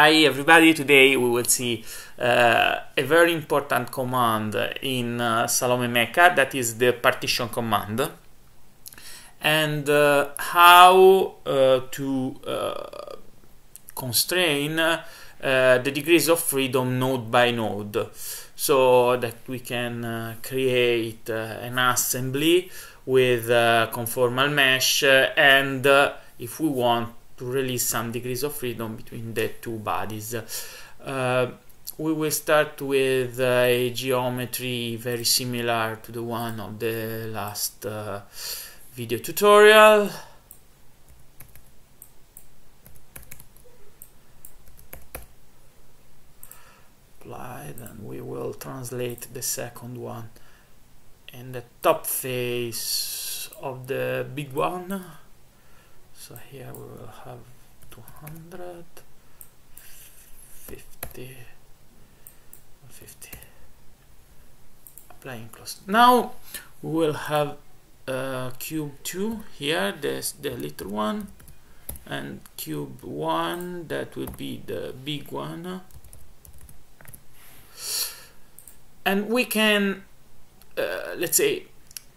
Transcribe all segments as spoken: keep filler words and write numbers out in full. Hi everybody, today we will see uh, a very important command in uh, Salome-Meca, that is the partition command, and uh, how uh, to uh, constrain uh, the degrees of freedom node by node, so that we can uh, create uh, an assembly with uh, conformal mesh uh, and uh, if we want to release some degrees of freedom between the two bodies. Uh, we will start with a geometry very similar to the one of the last uh, video tutorial. Apply, then we will translate the second one in the top face of the big one. So here we will have two hundred fifty, fifty. Applying close. Now we will have uh, cube two here, this the little one, and cube one, that will be the big one, and we can uh, let's say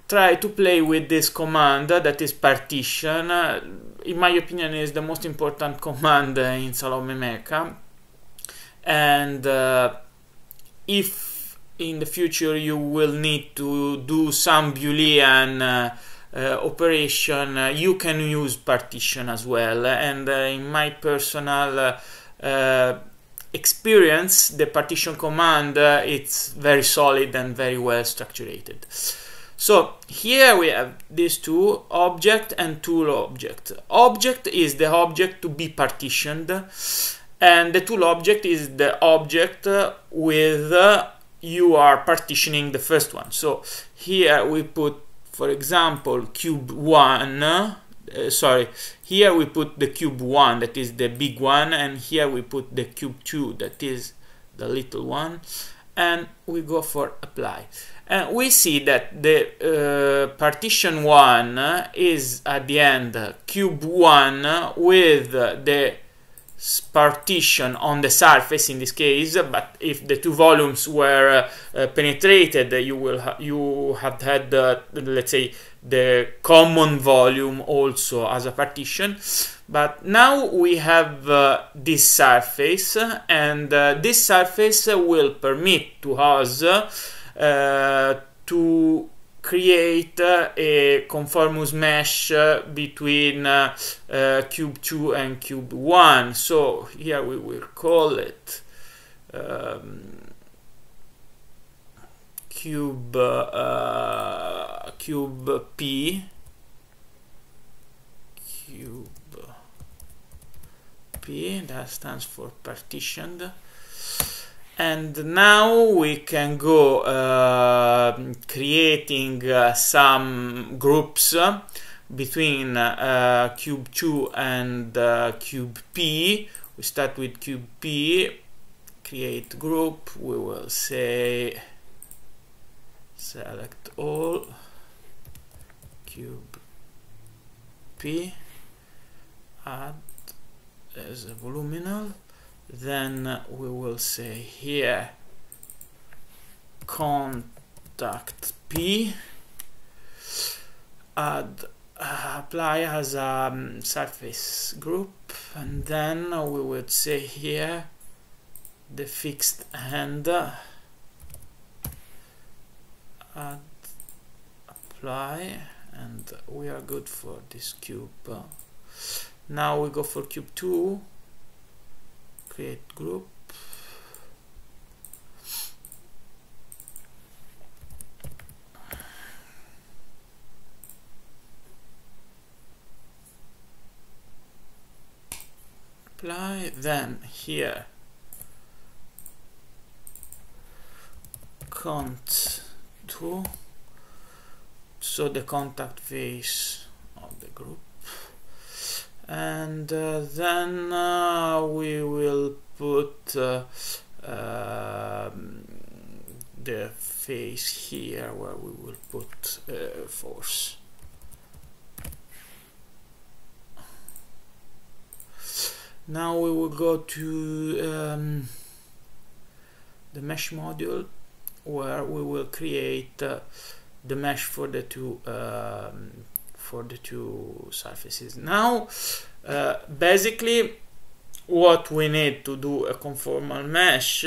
try to play with this command uh, that is partition. Uh, in my opinion, is the most important command uh, in Salome-Meca, and uh, if in the future you will need to do some Boolean uh, uh, operation, uh, you can use partition as well. And uh, in my personal uh, uh, experience, the partition command uh, it's very solid and very well structured. So here we have these two, object and tool object. Object is the object to be partitioned, and the tool object is the object with uh, you are partitioning the first one. So here we put, for example, cube one, uh, sorry, here we put the cube one, that is the big one, and here we put the cube two, that is the little one, and we go for apply. And we see that the uh, partition one is at the end cube one with the partition on the surface in this case, but if the two volumes were uh, penetrated, you will ha you have had uh, let's say the common volume also as a partition. But now we have uh, this surface, and uh, this surface will permit to us uh, to create uh, a conformous mesh uh, between uh, uh, cube two and cube one. So here we will call it um, cube uh, cube P cube P, that stands for partitioned. And now we can go uh, creating uh, some groups uh, between uh, cube two and uh, cube P. We start with cube P, create group, we will say select all, cube P, add as a voluminal. Then we will say here contact P, add uh, apply as a um, surface group, and then we would say here the fixed hand, add apply, and we are good for this cube. Now we go for cube two, create group, apply, then here cont two, so the contact face of the group. And uh, then uh, we will put uh, uh, the face here, where we will put uh, force. Now we will go to um, the mesh module, where we will create uh, the mesh for the two um, for the two surfaces. Now, uh, basically, what we need to do a conformal mesh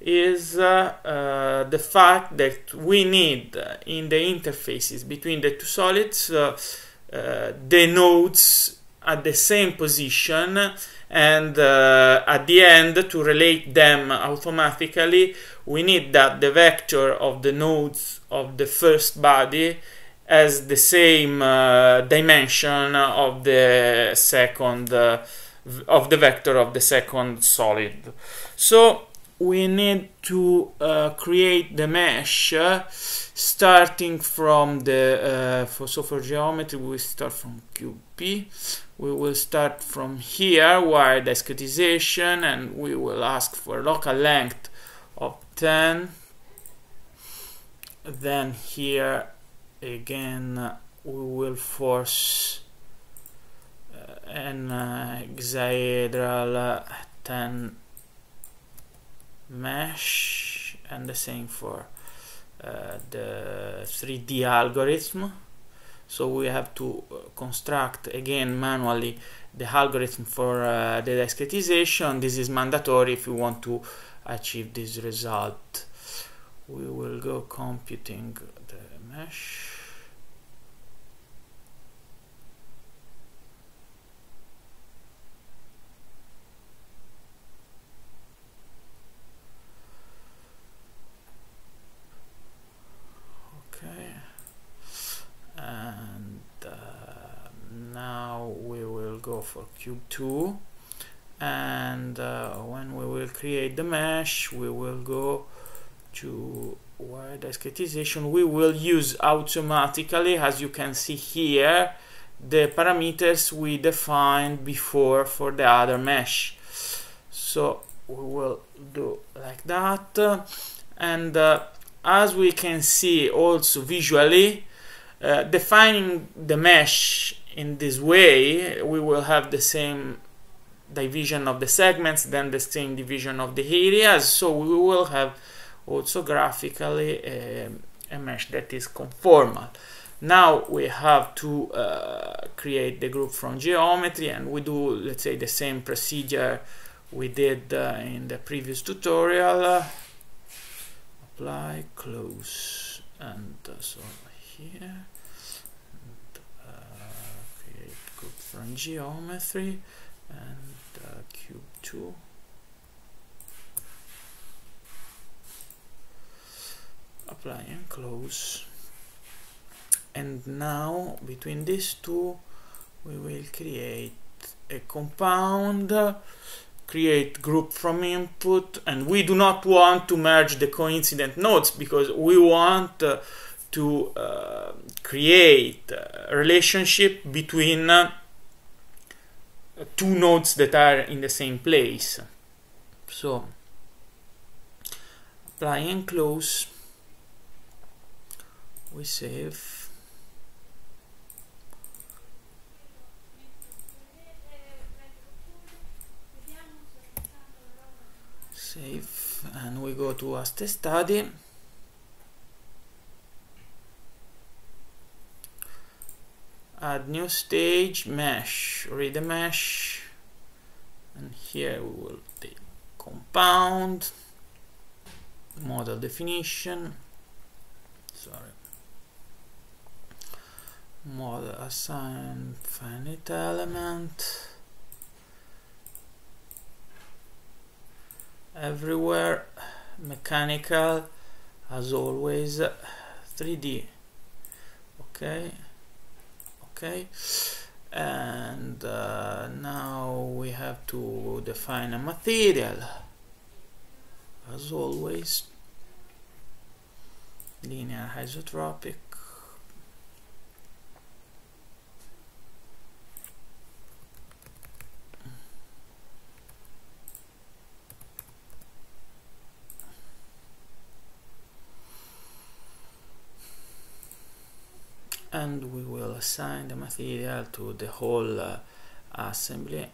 is uh, uh, the fact that we need uh, in the interfaces between the two solids uh, uh, the nodes at the same position, and uh, at the end, to relate them automatically, we need that the vector of the nodes of the first body has the same uh, dimension of the second uh, of the vector of the second solid. So we need to uh, create the mesh uh, starting from the uh, for, so for geometry we start from Q P. We will start from here, wire discretization, and we will ask for local length of ten. Then here again uh, we will force uh, an uh, hexaedral uh, ten mesh, and the same for uh, the three D algorithm. So we have to construct again manually the algorithm for uh, the discretization. This is mandatory if we want to achieve this result. We will go computing the mesh. For cube two, and uh, when we will create the mesh, we will go to wire discretization. We will use automatically, as you can see here, the parameters we defined before for the other mesh. So we will do like that, and uh, as we can see also visually, uh, defining the mesh in this way, we will have the same division of the segments, then the same division of the areas, so we will have also graphically a, a mesh that is conformal. Now we have to uh, create the group from geometry, and we do, let's say, the same procedure we did uh, in the previous tutorial. Uh, apply, close, and uh, so here. From geometry and uh, cube two. Apply and close. And now between these two we will create a compound, create group from input, and we do not want to merge the coincident nodes because we want uh, to uh, create a relationship between uh, two nodes that are in the same place. So apply and close, we save, save, and we go to Aster study, add new stage, mesh, read the mesh, and here we will take compound, model definition, sorry, model assign finite element, everywhere, mechanical, as always, three D, okay. Okay, and uh, now we have to define a material, as always, linear isotropic, and we will assign the material to the whole uh, assembly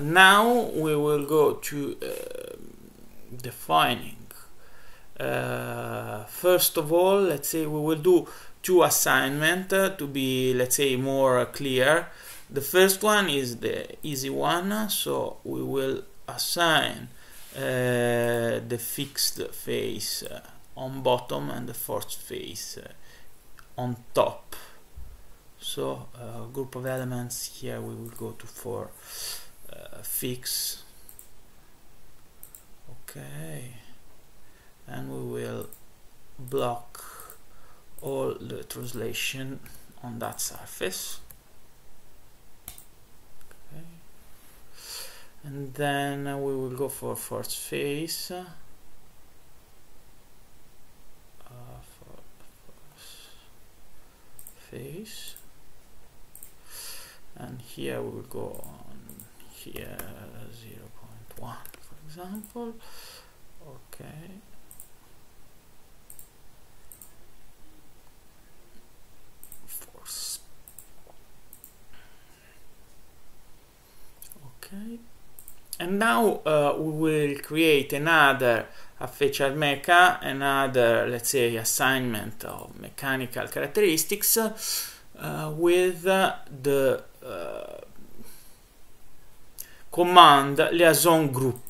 Uh, now we will go to uh, defining. Uh, first of all, let's say we will do two assignments uh, to be, let's say, more clear. The first one is the easy one, so we will assign uh, the fixed face uh, on bottom and the forced face uh, on top. So uh, group of elements, here we will go to for uh, fix, okay, and we will block all the translation on that surface, okay. And then uh, we will go for forced face. Uh, for forced face. And here we will go on here zero point one, for example, okay. Force. Okay. And now uh, we will create another AFFE_MECA, another, let's say, assignment of mechanical characteristics uh, with uh, the Uh, command liaison group.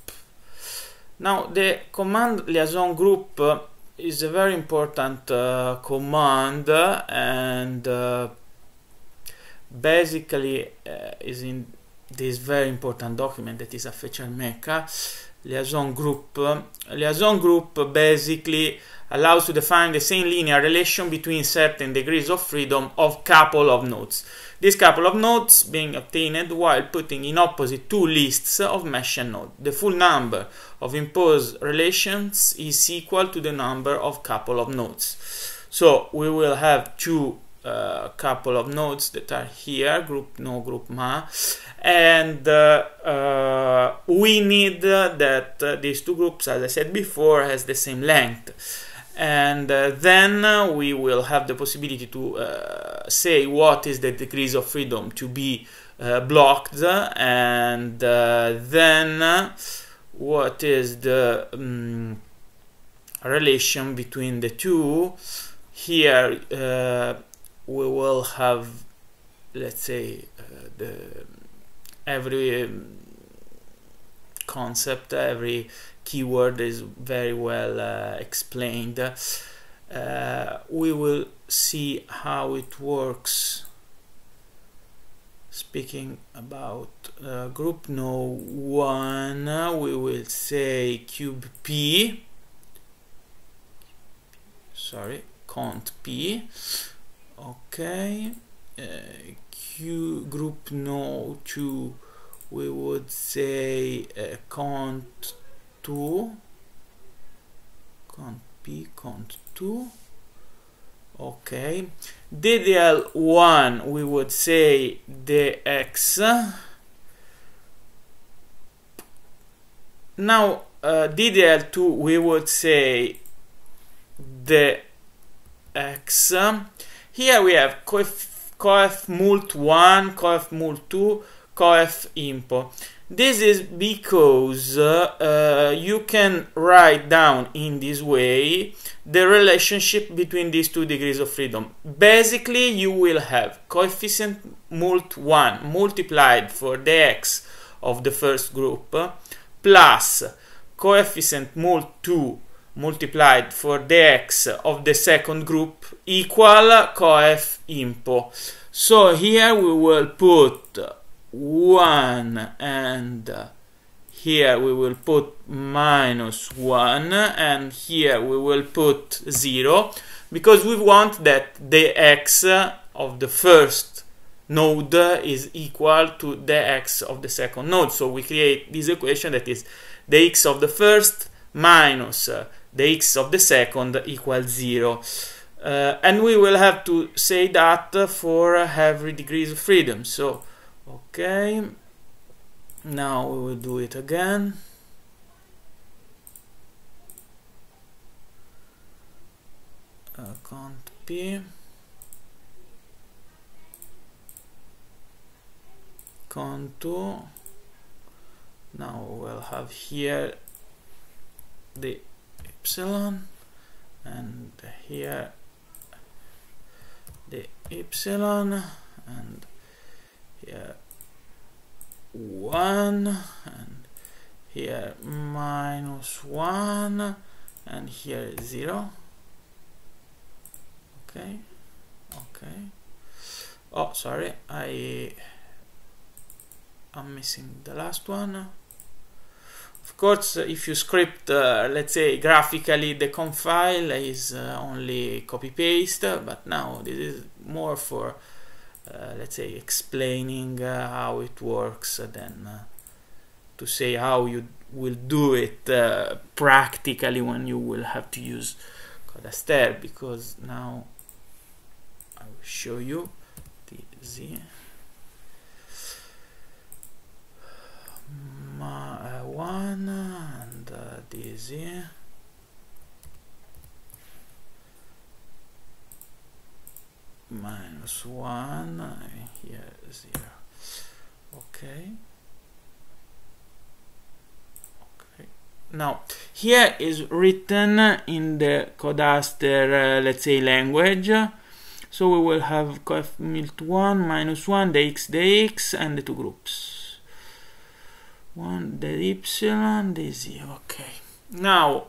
Now the command liaison group uh, is a very important uh, command, uh, and uh, basically uh, is in this very important document that is AFFE_MECA liaison group. Uh, liaison group basically allows to define the same linear relation between certain degrees of freedom of couple of nodes. This couple of nodes being obtained while putting in opposite two lists of mesh and node. The full number of imposed relations is equal to the number of couple of nodes. So we will have two uh, couple of nodes that are here, group no, group ma, and uh, uh, we need uh, that uh, these two groups, as I said before, has the same length. And uh, then uh, we will have the possibility to uh, say what is the degrees of freedom to be uh, blocked, and uh, then uh, what is the um, relation between the two. Here uh, we will have, let's say, uh, the every um, concept, every keyword is very well uh, explained. Uh, we will see how it works. Speaking about uh, group no one, we will say cube p, sorry, cont p, okay. Uh, q group no two, we would say uh, cont two, cont p, cont two, okay. D D L one, we would say dx. Now uh, D D L two, we would say dx. Here we have coef, coef mult one, coef mult two, coef impo. This is because uh, uh, you can write down in this way the relationship between these two degrees of freedom. Basically, you will have coefficient mult one multiplied for the x of the first group plus coefficient mult two multiplied for the x of the second group equal coef impo. So here we will put one, and uh, here we will put minus one, and here we will put zero, because we want that the x of the first node is equal to the x of the second node. So we create this equation that is the x of the first minus uh, the x of the second equals zero. Uh, and we will have to say that for every degrees of freedom. So okay, now we will do it again. Uh, cont p, cont two, Now we'll have here the epsilon, and here the epsilon, and here one, and here minus one, and here zero. Okay, okay. Oh, sorry, I am missing the last one. Of course, if you script, uh, let's say, graphically, the conf file is uh, only copy-paste, but now this is more for, uh, let's say, explaining uh, how it works than uh, to say how you will do it uh, practically when you will have to use Code_Aster, because now I will show you the Z. Uh, one and uh, this here. Minus one and here zero. Okay. Okay. Now here is written in the Code_Aster, uh, let's say, language. So we will have coefficient one minus one, the x, the x, and the two groups. One, the epsilon, the z. Okay, now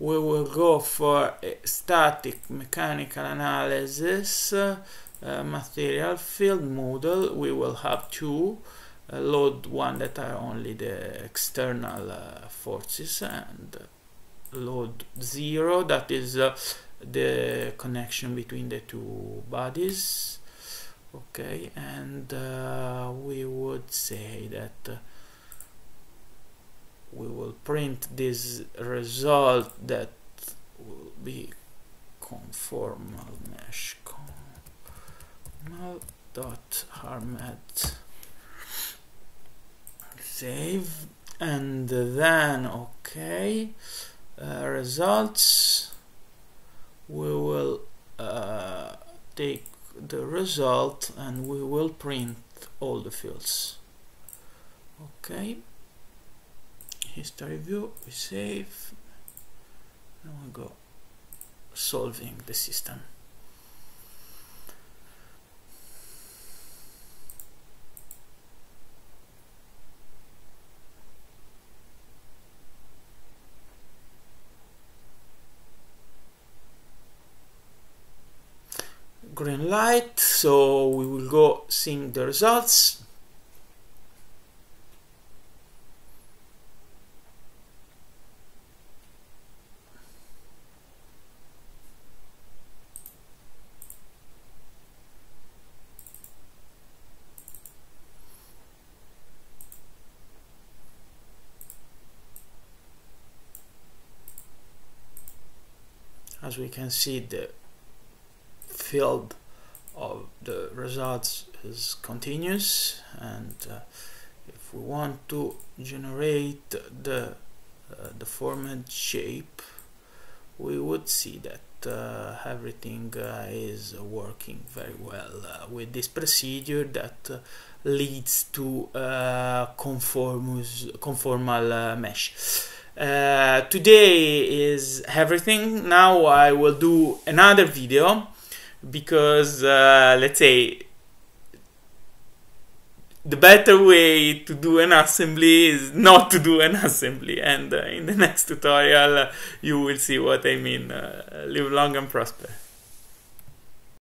we will go for a static mechanical analysis, uh, uh, material field model. We will have two, uh, load one that are only the external uh, forces, and load zero that is uh, the connection between the two bodies. Okay, and uh, we would say that uh, we will print this result that will be conformal mesh conformal dot harmat save, and then okay, uh, results, we will uh, take the result and we will print all the fields. Okay, history view, we save, and we go solving the system. Green light, so we will go seeing the results. As we can see, the field of the results is continuous, and uh, if we want to generate the uh, deformed shape, we would see that uh, everything uh, is working very well uh, with this procedure that uh, leads to uh, conformus, conformal uh, mesh. Uh, today is everything. Now I will do another video because uh, let's say the better way to do an assembly is not to do an assembly, and uh, in the next tutorial uh, you will see what I mean. Uh, live long and prosper.